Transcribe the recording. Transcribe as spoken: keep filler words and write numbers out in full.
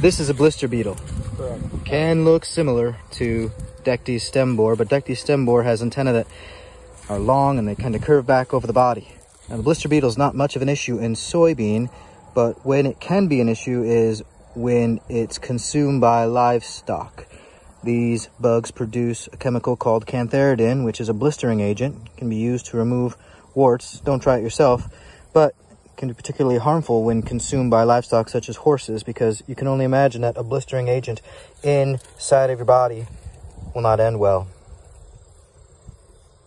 This is a blister beetle. Correct. Can look similar to Dectes stem borer, but Dectes stem borer has antennae that are long and they kind of curve back over the body. Now, the blister beetle is not much of an issue in soybean, but when it can be an issue is when it's consumed by livestock. These bugs produce a chemical called cantharidin, which is a blistering agent. It can be used to remove warts. Don't try it yourself, but it can be particularly harmful when consumed by livestock such as horses, because you can only imagine that a blistering agent inside of your body will not end well.